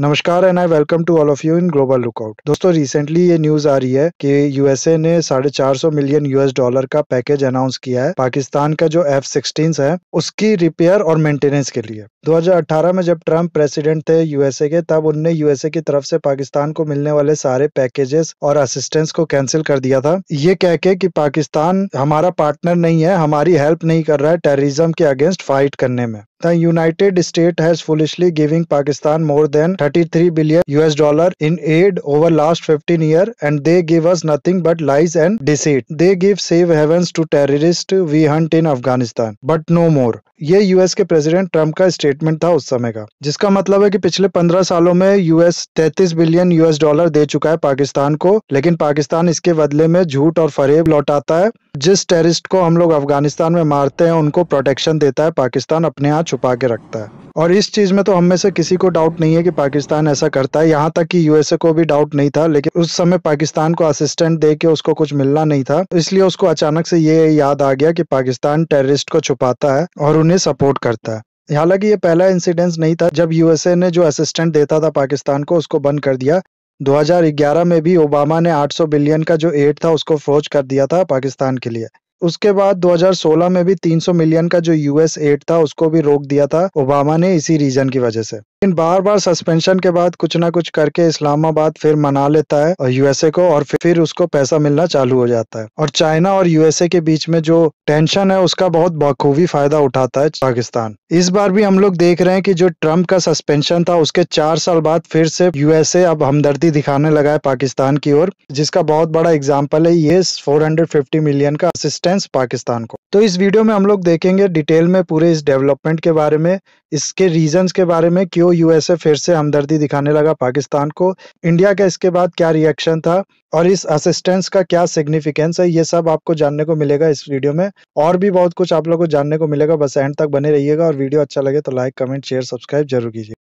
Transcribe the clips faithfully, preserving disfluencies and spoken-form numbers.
नमस्कार and I welcome to all of you in global lookout. दोस्तों, recently ये news आ रही है कि यूएसए ने साढ़े चार सौ मिलियन यूएस डॉलर का पैकेज अनाउंस किया है पाकिस्तान का जो एफ सिक्सटीन है उसकी रिपेयर और मेंटेनेंस के लिए। दो हज़ार अठारह में जब ट्रम्प प्रेसिडेंट थे यूएसए के, तब उनने यूएसए की तरफ से पाकिस्तान को मिलने वाले सारे पैकेजेस और असिस्टेंस को कैंसिल कर दिया था, ये कह के कि पाकिस्तान हमारा पार्टनर नहीं है, हमारी हेल्प नहीं कर रहा है टेररिज्म के अगेंस्ट फाइट करने में। The United States has foolishly giving Pakistan more than thirty-three billion U S dollar in aid over last fifteen years, and they give us nothing but lies and deceit. They give safe havens to terrorists we hunt in Afghanistan, but no more. ये US के president Trump का statement था उस समय का, जिसका मतलब है कि पिछले पंद्रह सालों में यूएस तैंतीस बिलियन यूएस डॉलर दे चुका है पाकिस्तान को, लेकिन पाकिस्तान इसके बदले में झूठ और फरेब लौटाता है। जिस टेररिस्ट को हम लोग अफगानिस्तान में मारते हैं उनको प्रोटेक्शन देता है पाकिस्तान, अपने यहाँ छुपा के रखता है। और इस चीज में तो हम में से किसी को डाउट नहीं है कि पाकिस्तान ऐसा करता है, यहाँ तक कि यूएसए को भी डाउट नहीं था, लेकिन उस समय पाकिस्तान को असिस्टेंट दे के उसको कुछ मिलना नहीं था, इसलिए उसको अचानक से ये याद आ गया कि पाकिस्तान टेररिस्ट को छुपाता है और उन्हें सपोर्ट करता है। हालांकि ये पहला इंसिडेंस नहीं था जब यूएसए ने जो असिस्टेंट देता था पाकिस्तान को उसको बंद कर दिया। दो हज़ार ग्यारह में भी ओबामा ने आठ सौ बिलियन का जो एड था उसको फ्रोज कर दिया था पाकिस्तान के लिए। उसके बाद दो हज़ार सोलह में भी तीन सौ मिलियन का जो यूएस एड था उसको भी रोक दिया था ओबामा ने इसी रीजन की वजह से। लेकिन बार बार सस्पेंशन के बाद कुछ ना कुछ करके इस्लामाबाद फिर मना लेता है और यूएसए को, और फिर उसको पैसा मिलना चालू हो जाता है। और चाइना और यूएसए के बीच में जो टेंशन है उसका बहुत बखूबी फायदा उठाता है पाकिस्तान। इस बार भी हम लोग देख रहे हैं कि जो ट्रम्प का सस्पेंशन था उसके चार साल बाद फिर से यूएसए अब हमदर्दी दिखाने लगा है पाकिस्तान की ओर, जिसका बहुत बड़ा एग्जाम्पल है ये फोर हंड्रेड फिफ्टी मिलियन का असिस्टेंस पाकिस्तान को। तो इस वीडियो में हम लोग देखेंगे डिटेल में पूरे इस डेवलपमेंट के बारे में, इसके रीजन के बारे में, क्यों यूएसए फिर से हमदर्दी दिखाने लगा पाकिस्तान को, इंडिया का इसके बाद क्या रिएक्शन था और इस असिस्टेंस का क्या सिग्निफिकेंस है, ये सब आपको जानने को मिलेगा इस वीडियो में। और भी बहुत कुछ आप लोगों को जानने को मिलेगा, बस एंड तक बने रहिएगा। और वीडियो अच्छा लगे तो लाइक, कमेंट, शेयर, सब्सक्राइब जरूर कीजिए।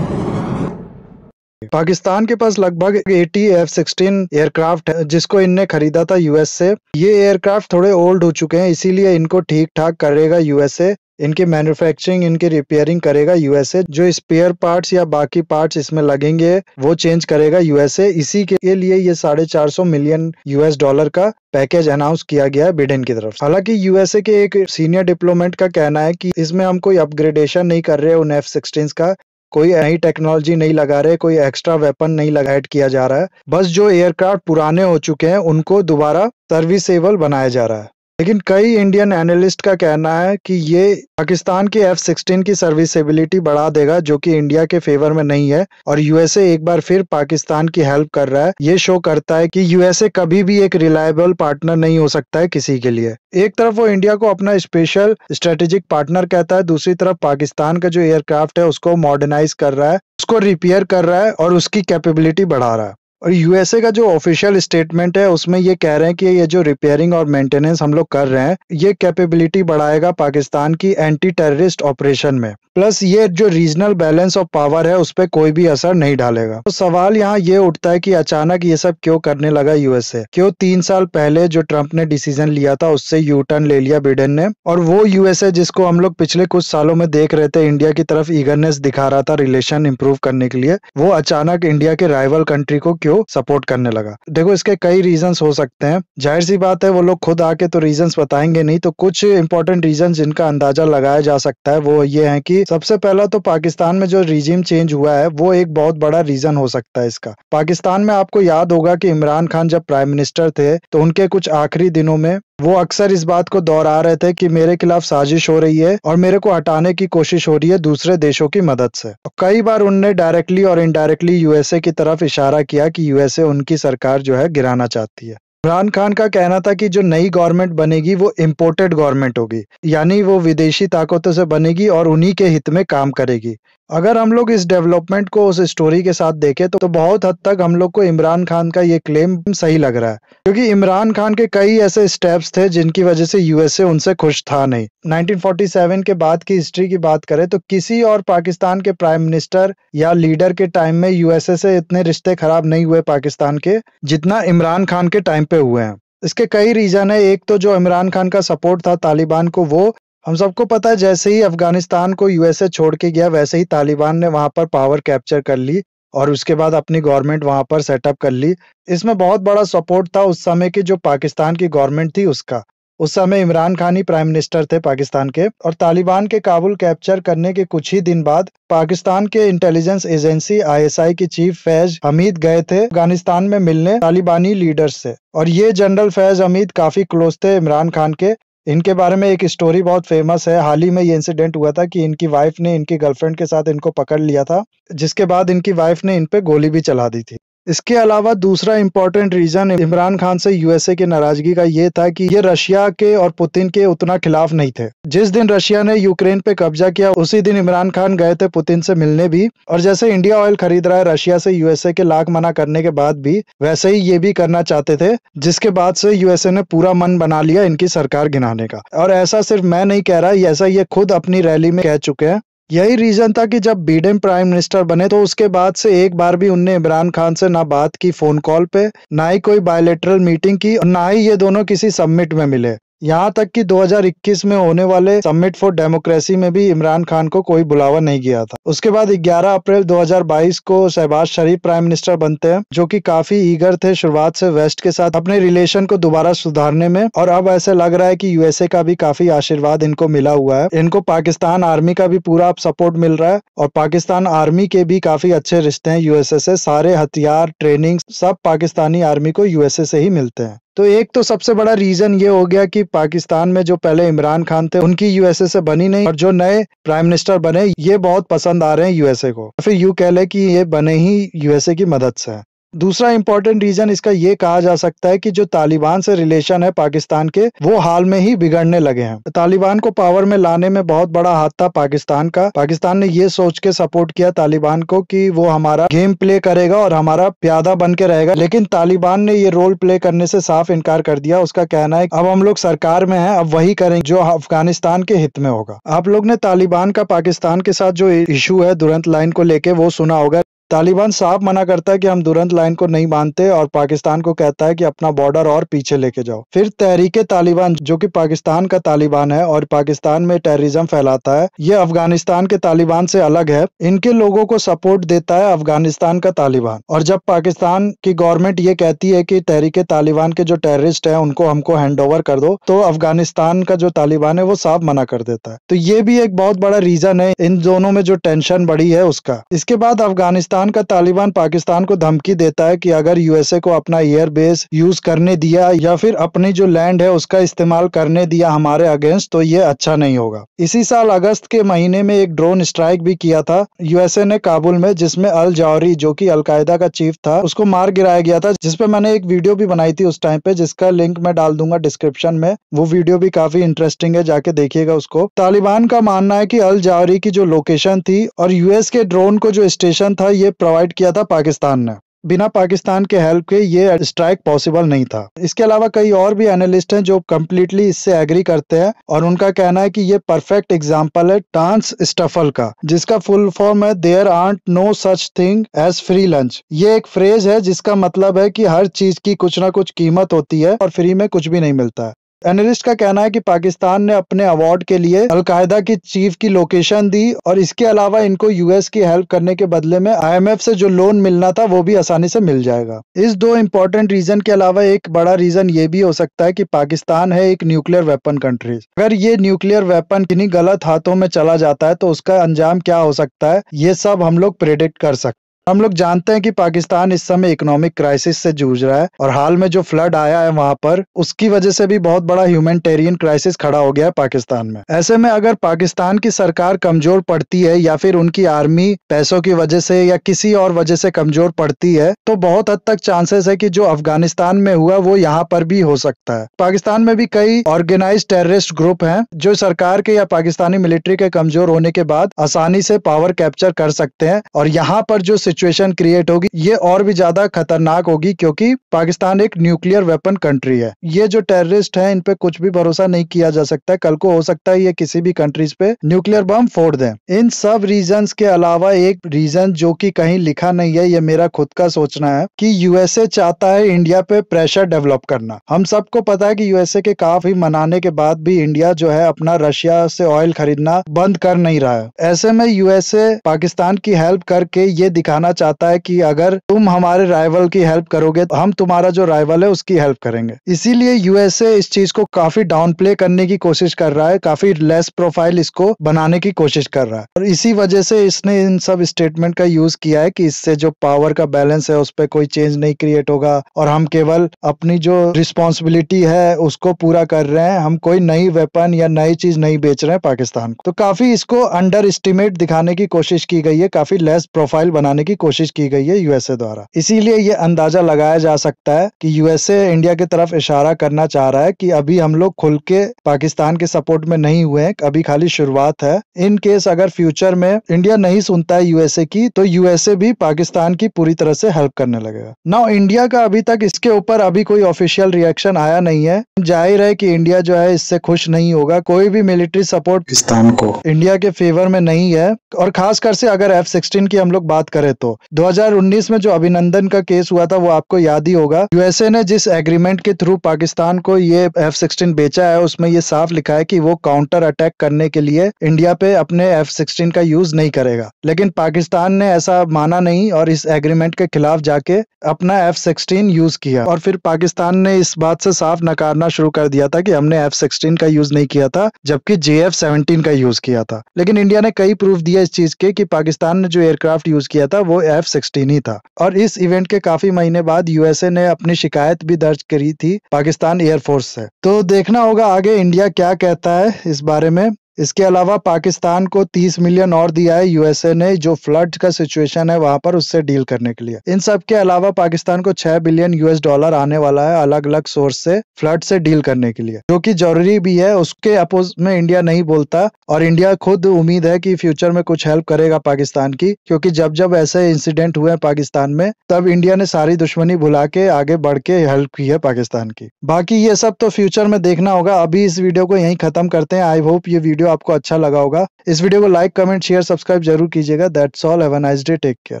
पाकिस्तान के पास लगभग अस्सी एफ सिक्सटीन एयरक्राफ्ट है जिसको इनने खरीदा था यूएस से। ये एयरक्राफ्ट थोड़े ओल्ड हो चुके हैं, इसीलिए इनको ठीक ठाक करेगा यूएसए, इनकी मैन्युफैक्चरिंग, इनकी रिपेयरिंग करेगा यूएसए। जो स्पेयर पार्ट्स या बाकी पार्ट्स इसमें लगेंगे वो चेंज करेगा यूएसए। इसी के लिए ये साढ़े चार सौ मिलियन यूएस डॉलर का पैकेज अनाउंस किया गया है बाइडेन की तरफ। हालांकि यूएसए के एक सीनियर डिप्लोमेट का कहना है कि इसमें हम कोई अपग्रेडेशन नहीं कर रहे उन एफ सिक्सटीन का, कोई नई टेक्नोलॉजी नहीं लगा रहे, कोई एक्स्ट्रा वेपन नहीं लगा ऐड किया जा रहा है, बस जो एयरक्राफ्ट पुराने हो चुके हैं उनको दोबारा सर्विसेबल बनाया जा रहा है। लेकिन कई इंडियन एनालिस्ट का कहना है कि ये पाकिस्तान के एफ सिक्सटीन की सर्विसेबिलिटी बढ़ा देगा, जो कि इंडिया के फेवर में नहीं है। और यूएसए एक बार फिर पाकिस्तान की हेल्प कर रहा है, ये शो करता है कि यूएसए कभी भी एक रिलायबल पार्टनर नहीं हो सकता है किसी के लिए। एक तरफ वो इंडिया को अपना स्पेशल स्ट्रेटेजिक पार्टनर कहता है, दूसरी तरफ पाकिस्तान का जो एयरक्राफ्ट है उसको मॉडर्नाइज कर रहा है, उसको रिपेयर कर रहा है और उसकी कैपेबिलिटी बढ़ा रहा है। और यूएसए का जो ऑफिशियल स्टेटमेंट है उसमें ये कह रहे हैं कि ये जो रिपेयरिंग और मेंटेनेंस हम लोग कर रहे हैं ये कैपेबिलिटी बढ़ाएगा पाकिस्तान की एंटी टेररिस्ट ऑपरेशन में, प्लस ये जो रीजनल बैलेंस ऑफ पावर है उस पर कोई भी असर नहीं डालेगा। तो सवाल यहाँ ये उठता है कि अचानक ये सब क्यों करने लगा यूएसए, क्यों तीन साल पहले जो ट्रम्प ने डिसीजन लिया था उससे यू टर्न ले लिया बाइडेन ने। और वो यूएसए जिसको हम लोग पिछले कुछ सालों में देख रहे थे इंडिया की तरफ ईगरनेस दिखा रहा था रिलेशन इम्प्रूव करने के लिए, वो अचानक इंडिया के राइवल कंट्री को क्यों सपोर्ट करने लगा। देखो, इसके कई रीजंस हो सकते हैं, जाहिर सी बात है वो लोग खुद आके तो रीजंस बताएंगे नहीं, तो कुछ इंपॉर्टेंट रीजंस जिनका अंदाजा लगाया जा सकता है वो ये है कि सबसे पहला तो पाकिस्तान में जो रिजीम चेंज हुआ है वो एक बहुत बड़ा रीजन हो सकता है इसका। पाकिस्तान में आपको याद होगा कि इमरान खान जब प्राइम मिनिस्टर थे तो उनके कुछ आखिरी दिनों में वो अक्सर इस बात को दोहरा रहे थे कि मेरे खिलाफ साजिश हो रही है और मेरे को हटाने की कोशिश हो रही है दूसरे देशों की मदद से। कई बार उनने डायरेक्टली और इनडायरेक्टली यूएसए की तरफ इशारा किया कि यूएसए उनकी सरकार जो है गिराना चाहती है। इमरान खान का कहना था कि जो नई गवर्नमेंट बनेगी वो इम्पोर्टेड गवर्नमेंट होगी, यानी वो विदेशी ताकतों से बनेगी और उन्हीं के हित में काम करेगी। अगर हम लोग इस डेवलपमेंट को उस स्टोरी के साथ देखें तो, तो बहुत हद तक हम लोग को इमरान खान का ये क्लेम सही लग रहा है, क्योंकि इमरान खान के कई ऐसे स्टेप्स थे जिनकी वजह से यूएसए उनसे खुश था नहीं। नाइनटीन फोर्टी सेवन के बाद की हिस्ट्री की बात करें तो किसी और पाकिस्तान के प्राइम मिनिस्टर या लीडर के टाइम में यूएसए से इतने रिश्ते खराब नहीं हुए पाकिस्तान के जितना इमरान खान के टाइम पे हुए हैं। इसके कई रीजन है। एक तो जो इमरान खान का सपोर्ट था तालिबान को वो हम सबको पता है जैसे ही अफगानिस्तान को यूएसए छोड़ के गया वैसे ही तालिबान ने वहां पर पावर कैप्चर कर ली और उसके बाद अपनी गवर्नमेंट वहां पर सेटअप कर ली। इसमें बहुत बड़ा सपोर्ट था उस समय की जो पाकिस्तान की गवर्नमेंट थी उसका। उस समय इमरान खान ही प्राइम मिनिस्टर थे पाकिस्तान के। और तालिबान के काबुल कैप्चर करने के कुछ ही दिन बाद पाकिस्तान के intelligence agency I S I के चीफ फैज हमीद गए थे अफगानिस्तान में मिलने तालिबानी लीडर्स से। और ये जनरल फैज हमीद काफी क्लोज थे इमरान खान के। इनके बारे में एक स्टोरी बहुत फेमस है। हाल ही में ये इंसिडेंट हुआ था कि इनकी वाइफ ने इनकी गर्लफ्रेंड के साथ इनको पकड़ लिया था, जिसके बाद इनकी वाइफ ने इन पे गोली भी चला दी थी। इसके अलावा दूसरा इम्पोर्टेंट रीजन इमरान खान से यूएसए की नाराजगी का ये था कि ये रशिया के और पुतिन के उतना खिलाफ नहीं थे। जिस दिन रशिया ने यूक्रेन पे कब्जा किया उसी दिन इमरान खान गए थे पुतिन से मिलने भी। और जैसे इंडिया ऑयल खरीद रहा है रशिया से यूएसए के लाख मना करने के बाद भी वैसे ही ये भी करना चाहते थे, जिसके बाद से यूएसए ने पूरा मन बना लिया इनकी सरकार गिनाने का। और ऐसा सिर्फ मैं नहीं कह रहा, ऐसा ये खुद अपनी रैली में कह चुके हैं। यही रीजन था कि जब बाइडेन प्राइम मिनिस्टर बने तो उसके बाद से एक बार भी उनने इमरान खान से ना बात की फोन कॉल पे, ना ही कोई बायलैटरल मीटिंग की और ना ही ये दोनों किसी समिट में मिले। यहाँ तक कि दो हज़ार इक्कीस में होने वाले समिट फॉर डेमोक्रेसी में भी इमरान खान को कोई बुलावा नहीं गया था। उसके बाद ग्यारह अप्रैल दो हज़ार बाईस को शहबाज शरीफ प्राइम मिनिस्टर बनते हैं, जो कि काफी ईगर थे शुरुआत से वेस्ट के साथ अपने रिलेशन को दोबारा सुधारने में। और अब ऐसे लग रहा है कि यूएसए का भी काफी आशीर्वाद इनको मिला हुआ है। इनको पाकिस्तान आर्मी का भी पूरा सपोर्ट मिल रहा है और पाकिस्तान आर्मी के भी काफी अच्छे रिश्ते हैं यूएसए से। सारे हथियार, ट्रेनिंग सब पाकिस्तानी आर्मी को यूएसए से ही मिलते हैं। तो एक तो सबसे बड़ा रीजन ये हो गया कि पाकिस्तान में जो पहले इमरान खान थे उनकी यूएसए से बनी नहीं, और जो नए प्राइम मिनिस्टर बने ये बहुत पसंद आ रहे हैं यूएसए को, फिर यूं कह ले कि ये बने ही यूएसए की मदद से है। दूसरा इम्पोर्टेंट रीजन इसका ये कहा जा सकता है कि जो तालिबान से रिलेशन है पाकिस्तान के वो हाल में ही बिगड़ने लगे हैं। तालिबान को पावर में लाने में बहुत बड़ा हाथ था पाकिस्तान का। पाकिस्तान ने ये सोच के सपोर्ट किया तालिबान को कि वो हमारा गेम प्ले करेगा और हमारा प्यादा बन के रहेगा, लेकिन तालिबान ने ये रोल प्ले करने से साफ इनकार कर दिया। उसका कहना है अब हम लोग सरकार में है, अब वही करेंगे जो अफगानिस्तान के हित में होगा। आप लोग ने तालिबान का पाकिस्तान के साथ जो इशू है दुरंत लाइन को लेके वो सुना होगा। तालिबान साफ मना करता है कि हम दुरंत लाइन को नहीं मानते और पाकिस्तान को कहता है कि अपना बॉर्डर और पीछे लेके जाओ। फिर तहरीक-ए-तालिबान जो कि पाकिस्तान का तालिबान है और पाकिस्तान में टेररिज्म फैलाता है, ये अफगानिस्तान के तालिबान से अलग है। इनके लोगों को सपोर्ट देता है अफगानिस्तान का तालिबान। और जब पाकिस्तान की गवर्नमेंट ये कहती है कि तहरीक-ए-तालिबान के जो टेररिस्ट है उनको हमको हैंड ओवर कर दो, तो अफगानिस्तान का जो तालिबान है वो साफ मना कर देता है। तो ये भी एक बहुत बड़ा रीजन है इन दोनों में जो टेंशन बढ़ी है उसका। इसके बाद अफगानिस्तान का तालिबान पाकिस्तान को धमकी देता है कि अगर यूएसए को अपना एयर बेस यूज करने दिया या फिर अपनी जो लैंड है उसका इस्तेमाल करने दिया हमारे अगेंस्ट तो ये अच्छा नहीं होगा। इसी साल अगस्त के महीने में एक ड्रोन स्ट्राइक भी किया था यूएसए ने काबुल में, जिसमें अल जौहरी जो कि अलकायदा का चीफ था उसको मार गिराया गया था, जिसपे मैंने एक वीडियो भी बनाई थी उस टाइम पे, जिसका लिंक मैं डाल दूंगा डिस्क्रिप्शन में। वो वीडियो भी काफी इंटरेस्टिंग है, जाके देखिएगा उसको। तालिबान का मानना है कि अल जौहरी की जो लोकेशन थी और यूएस के ड्रोन को जो स्टेशन था ये प्रोवाइड किया था पाकिस्तान ने। बिना पाकिस्तान के हेल्प के ये स्ट्राइक पॉसिबल नहीं था। इसके अलावा कई और भी एनालिस्ट हैं जो कम्प्लीटली इससे एग्री करते हैं और उनका कहना है कि ये परफेक्ट एग्जांपल है डांस स्टफल का, जिसका फुल फॉर्म है there ain't no such thing as free lunch. ये एक फ्रेज है जिसका मतलब है कि हर चीज की कुछ ना कुछ कीमत होती है और फ्री में कुछ भी नहीं मिलता है। एनालिस्ट का कहना है कि पाकिस्तान ने अपने अवार्ड के लिए अलकायदा की चीफ की लोकेशन दी और इसके अलावा इनको यूएस की हेल्प करने के बदले में आईएमएफ से जो लोन मिलना था वो भी आसानी से मिल जाएगा। इस दो इम्पोर्टेंट रीजन के अलावा एक बड़ा रीजन ये भी हो सकता है कि पाकिस्तान है एक न्यूक्लियर वेपन कंट्री। अगर ये न्यूक्लियर वेपन किन्हीं गलत हाथों में चला जाता है तो उसका अंजाम क्या हो सकता है ये सब हम लोग प्रेडिक्ट कर सकते हैं। हम लोग जानते हैं कि पाकिस्तान इस समय इकोनॉमिक क्राइसिस से जूझ रहा है और हाल में जो फ्लड आया है वहां पर उसकी वजह से भी बहुत बड़ा ह्यूमैनिटेरियन क्राइसिस खड़ा हो गया है पाकिस्तान में। ऐसे में अगर पाकिस्तान की सरकार कमजोर पड़ती है या फिर उनकी आर्मी पैसों की वजह से या किसी और वजह से कमजोर पड़ती है तो बहुत हद तक चांसेस है कि जो अफगानिस्तान में हुआ वो यहाँ पर भी हो सकता है। पाकिस्तान में भी कई ऑर्गेनाइज टेररिस्ट ग्रुप है जो सरकार के या पाकिस्तानी मिलिट्री के कमजोर होने के बाद आसानी से पावर कैप्चर कर सकते हैं और यहाँ पर जो सिचुएशन क्रिएट होगी ये और भी ज्यादा खतरनाक होगी, क्योंकि पाकिस्तान एक न्यूक्लियर वेपन कंट्री है। ये जो टेररिस्ट हैं इन पे कुछ भी भरोसा नहीं किया जा सकता है, कल को हो सकता है ये किसी भी कंट्रीज पे न्यूक्लियर बम फोड़ दें। इन सब रीजंस के अलावा एक रीजन जो कि कहीं लिखा नहीं है, ये मेरा खुद का सोचना है कि यूएसए चाहता है इंडिया पे प्रेशर डेवलप करना। हम सबको पता है कि यूएसए के काफी मनाने के बाद भी इंडिया जो है अपना रशिया से ऑयल खरीदना बंद कर नहीं रहा है। ऐसे में यूएसए पाकिस्तान की हेल्प करके ये दिखाना चाहता है कि अगर तुम हमारे राइवल की हेल्प करोगे तो हम तुम्हारा जो राइवल है उसकी हेल्प करेंगे। इसीलिए यूएसए इस चीज को काफी डाउन प्ले करने की कोशिश कर रहा है, काफी लेस प्रोफाइल इसको बनाने की कोशिश कर रहा है, और इसी वजह से इसने इन सब स्टेटमेंट का यूज किया है कि इससे जो पावर का बैलेंस है उस पर कोई चेंज नहीं क्रिएट होगा और हम केवल अपनी जो रिस्पॉन्सिबिलिटी है उसको पूरा कर रहे हैं, हम कोई नई वेपन या नई चीज नहीं बेच रहे हैं पाकिस्तान को। तो काफी इसको अंडर एस्टिमेट दिखाने की कोशिश की गई है, काफी लेस प्रोफाइल बनाने की कोशिश की गई है यूएसए द्वारा। इसीलिए ये अंदाजा लगाया जा सकता है कि यूएसए इंडिया की तरफ इशारा करना चाह रहा है कि अभी हम लोग खुल के पाकिस्तान के सपोर्ट में नहीं हुए हैं, अभी खाली शुरुआत है। इन केस अगर फ्यूचर में इंडिया नहीं सुनता है यूएसए की तो यूएसए भी पाकिस्तान की पूरी तरह से हेल्प करने लगेगा। नाउ इंडिया का अभी तक इसके ऊपर अभी कोई ऑफिशियल रिएक्शन आया नहीं है। जाहिर है कि इंडिया जो है इससे खुश नहीं होगा, कोई भी मिलिट्री सपोर्ट पाकिस्तान को इंडिया के फेवर में नहीं है। और खासकर से अगर एफ सिक्सटीन की हम लोग बात करें तो दो हज़ार उन्नीस में जो अभिनंदन का केस हुआ था वो आपको याद ही होगा। यूएसए ने जिस एग्रीमेंट के थ्रू पाकिस्तान को ये एफ सिक्सटीन बेचा है उसमें ये साफ लिखा है कि वो काउंटर अटैक करने के लिए इंडिया पे अपने एफ सिक्सटीन का यूज नहीं करेगा, लेकिन पाकिस्तान ने ऐसा माना नहीं और इस एग्रीमेंट के खिलाफ जाके अपना एफ सिक्सटीन यूज किया, और फिर पाकिस्तान ने इस बात से साफ नकारना शुरू कर दिया था कि हमने एफ सिक्सटीन का यूज नहीं किया था जबकि जे एफ सेवनटीन का यूज किया था। लेकिन इंडिया ने कई प्रूफ दिया इस चीज के कि पाकिस्तान ने जो एयरक्राफ्ट यूज किया था वो एफ सिक्सटीन ही था। और इस इवेंट के काफी महीने बाद यूएसए ने अपनी शिकायत भी दर्ज करी थी पाकिस्तान एयरफोर्स से। तो देखना होगा आगे इंडिया क्या कहता है इस बारे में। इसके अलावा पाकिस्तान को तीस मिलियन और दिया है यूएसए ने, जो फ्लड का सिचुएशन है वहां पर, उससे डील करने के लिए। इन सब के अलावा पाकिस्तान को छह बिलियन यूएस डॉलर आने वाला है अलग अलग सोर्स से फ्लड से डील करने के लिए, जो कि जरूरी भी है। उसके अपोज में इंडिया नहीं बोलता, और इंडिया खुद उम्मीद है कि फ्यूचर में कुछ हेल्प करेगा पाकिस्तान की, क्योंकि जब जब ऐसे इंसिडेंट हुए पाकिस्तान में तब इंडिया ने सारी दुश्मनी भुला के आगे बढ़ के हेल्प की है पाकिस्तान की। बाकी ये सब तो फ्यूचर में देखना होगा। अभी इस वीडियो को यहीं खत्म करते हैं। आई होप ये वीडियो आपको अच्छा लगा होगा। इस वीडियो को लाइक, कमेंट, शेयर, सब्सक्राइब जरूर कीजिएगा। That's all, have a nice day, take care.